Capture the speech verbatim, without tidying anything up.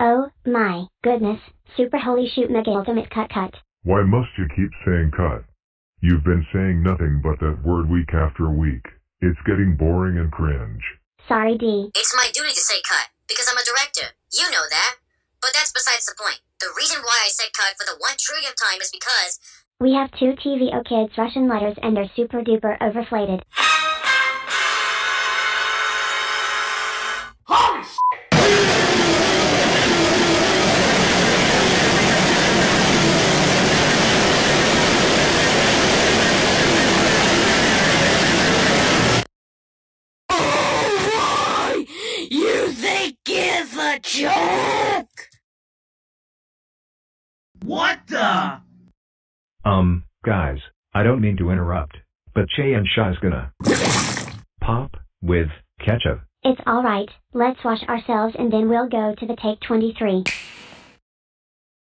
Oh, my goodness, super holy shoot mega ultimate cut cut. Why must you keep saying cut? You've been saying nothing but that word week after week. It's getting boring and cringe. Sorry, D. It's my duty to say cut, because I'm a director. You know that. But that's besides the point. The reason why I said cut for the one trillionth time is because... we have two T V O kids' Russian letters and they're super duper overflated. Holy shit! A joke! What the? Um, guys, I don't mean to interrupt, but Che and Sha's gonna pop with ketchup. It's alright, let's wash ourselves and then we'll go to the take twenty-three.